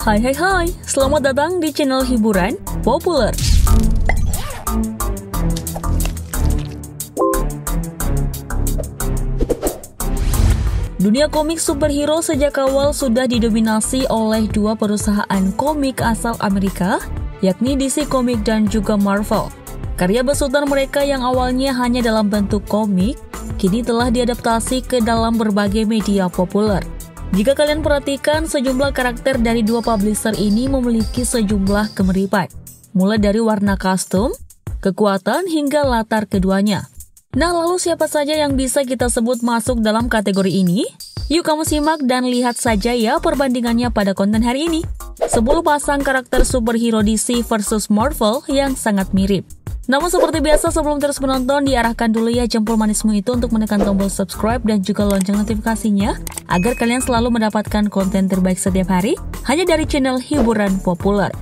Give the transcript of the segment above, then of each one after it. Hai, selamat datang di channel hiburan populer. Dunia komik superhero sejak awal sudah didominasi oleh dua perusahaan komik asal Amerika, yakni DC Comics dan juga Marvel. Karya besutan mereka yang awalnya hanya dalam bentuk komik, kini telah diadaptasi ke dalam berbagai media populer. Jika kalian perhatikan, sejumlah karakter dari dua publisher ini memiliki sejumlah kemiripan, mulai dari warna kostum, kekuatan, hingga latar keduanya. Nah, lalu siapa saja yang bisa kita sebut masuk dalam kategori ini? Yuk kamu simak dan lihat saja ya perbandingannya pada konten hari ini. 10 pasang karakter superhero DC versus Marvel yang sangat mirip. Namun seperti biasa, sebelum terus menonton, diarahkan dulu ya jempol manismu itu untuk menekan tombol subscribe dan juga lonceng notifikasinya, agar kalian selalu mendapatkan konten terbaik setiap hari, hanya dari channel hiburan populer.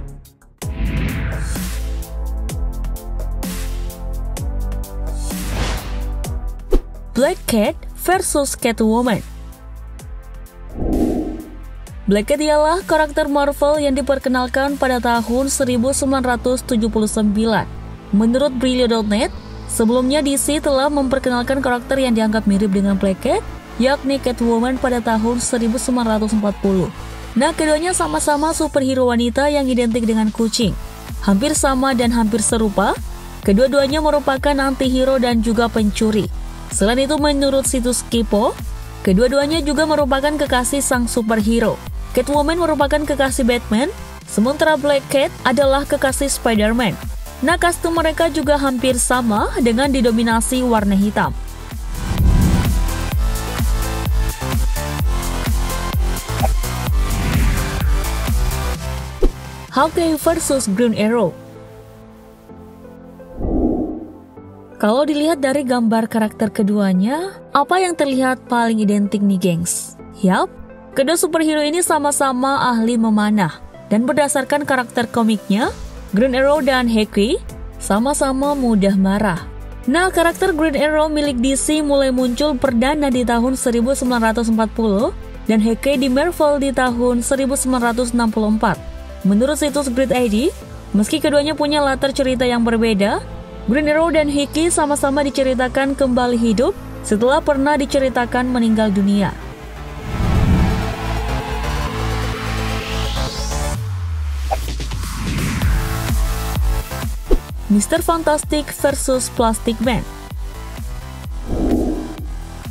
Black Cat versus Catwoman. Black Cat ialah karakter Marvel yang diperkenalkan pada tahun 1979. Menurut Brilio.net, sebelumnya DC telah memperkenalkan karakter yang dianggap mirip dengan Black Cat, yakni Catwoman pada tahun 1940. Nah, keduanya sama-sama superhero wanita yang identik dengan kucing. Hampir sama dan hampir serupa, kedua-duanya merupakan antihero dan juga pencuri. Selain itu, menurut situs Kipo, kedua-duanya juga merupakan kekasih sang superhero. Catwoman merupakan kekasih Batman, sementara Black Cat adalah kekasih Spider-Man. Nah, kostum mereka juga hampir sama dengan didominasi warna hitam. Hawkeye versus Green Arrow. Kalau dilihat dari gambar karakter keduanya, apa yang terlihat paling identik nih, gengs? Yap, kedua superhero ini sama-sama ahli memanah. Dan berdasarkan karakter komiknya, Green Arrow dan Hawkeye sama-sama mudah marah. Nah, karakter Green Arrow milik DC mulai muncul perdana di tahun 1940 dan Hawkeye di Marvel di tahun 1964. Menurut situs Grid ID, meski keduanya punya latar cerita yang berbeda, Green Arrow dan Hawkeye sama-sama diceritakan kembali hidup setelah pernah diceritakan meninggal dunia. Mr. Fantastic versus Plastic Man.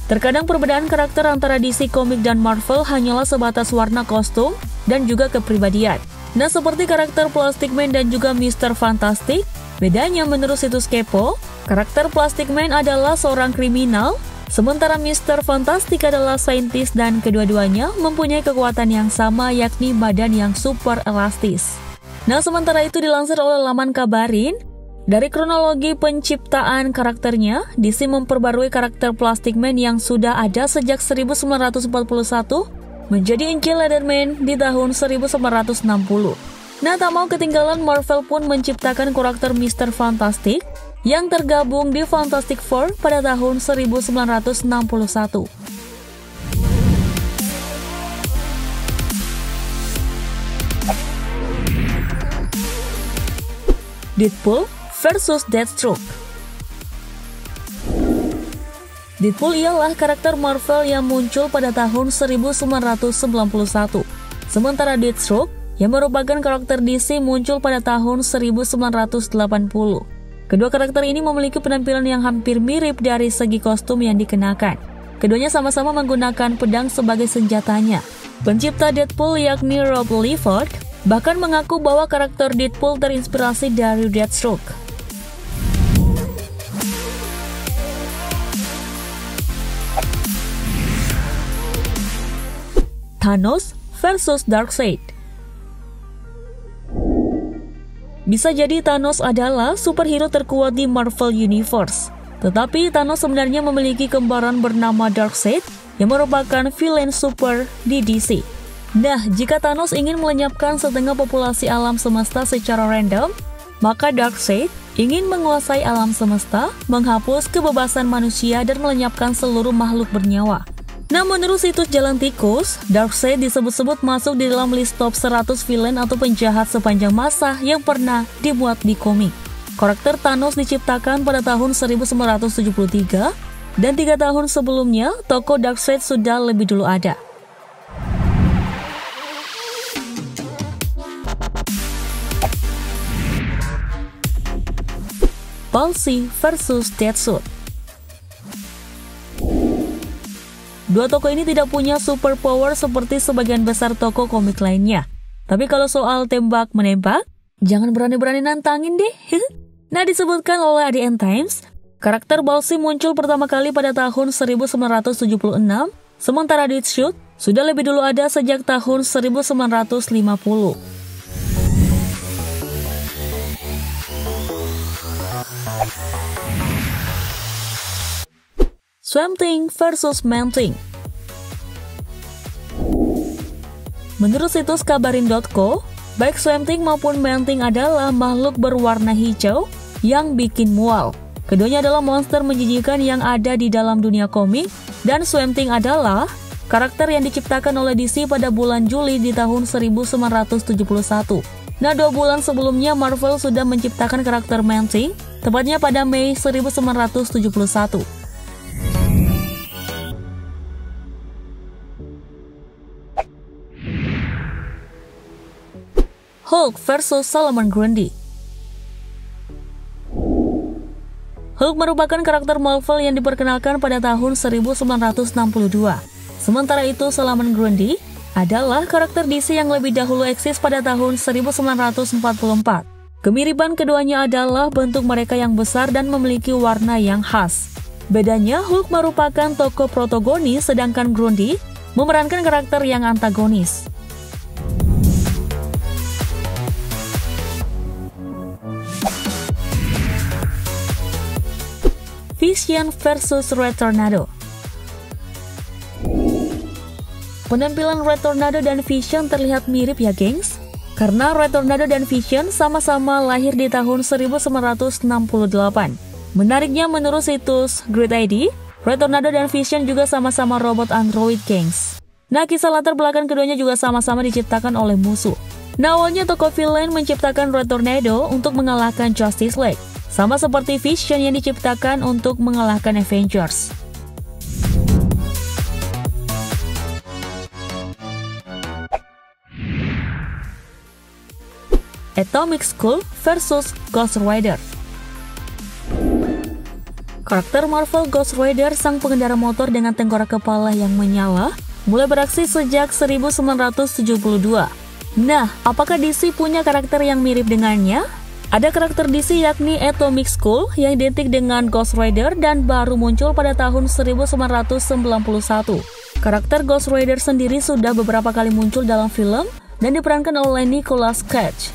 Terkadang perbedaan karakter antara DC Comics dan Marvel hanyalah sebatas warna kostum dan juga kepribadian. Nah, seperti karakter Plastic Man dan juga Mr. Fantastic, bedanya menurut situs Kepo, karakter Plastic Man adalah seorang kriminal, sementara Mr. Fantastic adalah saintis dan kedua-duanya mempunyai kekuatan yang sama, yakni badan yang super elastis. Nah, sementara itu dilansir oleh laman Kabarin, dari kronologi penciptaan karakternya, DC memperbarui karakter Plastic Man yang sudah ada sejak 1941 menjadi Inky Leatherman di tahun 1960. Nah, tak mau ketinggalan, Marvel pun menciptakan karakter Mr. Fantastic yang tergabung di Fantastic Four pada tahun 1961. Deadpool versus Deathstroke. Deadpool ialah karakter Marvel yang muncul pada tahun 1991. Sementara Deathstroke yang merupakan karakter DC muncul pada tahun 1980. Kedua karakter ini memiliki penampilan yang hampir mirip dari segi kostum yang dikenakan. Keduanya sama-sama menggunakan pedang sebagai senjatanya. Pencipta Deadpool yakni Rob Liefeld bahkan mengaku bahwa karakter Deadpool terinspirasi dari Deathstroke. Thanos versus Darkseid. Bisa jadi Thanos adalah superhero terkuat di Marvel Universe, tetapi Thanos sebenarnya memiliki kembaran bernama Darkseid yang merupakan villain super di DC. Nah, jika Thanos ingin melenyapkan setengah populasi alam semesta secara random, maka Darkseid ingin menguasai alam semesta, menghapus kebebasan manusia, dan melenyapkan seluruh makhluk bernyawa. Nah, menurut situs Jalan Tikus, Darkseid disebut-sebut masuk di dalam list top 100 villain atau penjahat sepanjang masa yang pernah dibuat di komik. Karakter Thanos diciptakan pada tahun 1973, dan 3 tahun sebelumnya, tokoh Darkseid sudah lebih dulu ada. Palsy versus Deathstroke. Dua tokoh ini tidak punya superpower seperti sebagian besar tokoh komik lainnya. Tapi kalau soal tembak-menembak, jangan berani-berani nantangin deh. Nah, disebutkan oleh IDN Times, karakter Palsy muncul pertama kali pada tahun 1976, sementara Deathstroke sudah lebih dulu ada sejak tahun 1950. Swamp Thing versus Man-Thing. Menurut situs Kabarin.co, baik Swamp Thing maupun Man-Thing adalah makhluk berwarna hijau yang bikin mual. Keduanya adalah monster menjijikan yang ada di dalam dunia komik, dan Swamp Thing adalah karakter yang diciptakan oleh DC pada bulan Juli di tahun 1971. Nah, 2 bulan sebelumnya Marvel sudah menciptakan karakter Man-Thing, tepatnya pada Mei 1971. Hulk versus Solomon Grundy. Hulk merupakan karakter Marvel yang diperkenalkan pada tahun 1962. Sementara itu, Solomon Grundy adalah karakter DC yang lebih dahulu eksis pada tahun 1944. Kemiripan keduanya adalah bentuk mereka yang besar dan memiliki warna yang khas. Bedanya, Hulk merupakan tokoh protagonis, sedangkan Grundy memerankan karakter yang antagonis. Vision versus Red Tornado. Penampilan Red Tornado dan Vision terlihat mirip ya, gengs? Karena Red Tornado dan Vision sama-sama lahir di tahun 1968. Menariknya, menurut situs Grid ID, Red Tornado dan Vision juga sama-sama robot android, gengs. Nah, kisah latar belakang keduanya juga sama-sama diciptakan oleh musuh. Nah, awalnya tokoh villain menciptakan Red Tornado untuk mengalahkan Justice League, sama seperti Vision yang diciptakan untuk mengalahkan Avengers. Atomic Skull versus Ghost Rider. Karakter Marvel Ghost Rider, sang pengendara motor dengan tengkorak kepala yang menyala, mulai beraksi sejak 1972. Nah, apakah DC punya karakter yang mirip dengannya? Ada karakter DC yakni Atomic Skull yang identik dengan Ghost Rider dan baru muncul pada tahun 1991. Karakter Ghost Rider sendiri sudah beberapa kali muncul dalam film dan diperankan oleh Nicolas Cage.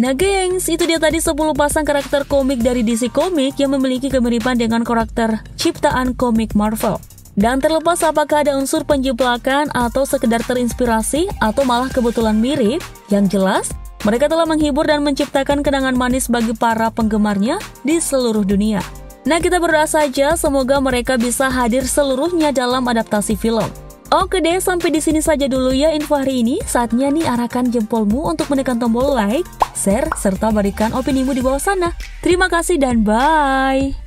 Nah, gengs, itu dia tadi 10 pasang karakter komik dari DC Comics yang memiliki kemiripan dengan karakter ciptaan komik Marvel. Dan terlepas apakah ada unsur penjiplakan atau sekedar terinspirasi atau malah kebetulan mirip, yang jelas mereka telah menghibur dan menciptakan kenangan manis bagi para penggemarnya di seluruh dunia. Nah, kita berdoa saja semoga mereka bisa hadir seluruhnya dalam adaptasi film. Oke deh, sampai di sini saja dulu ya info hari ini. Saatnya nih arahkan jempolmu untuk menekan tombol like, share, serta berikan opinimu di bawah sana. Terima kasih dan bye!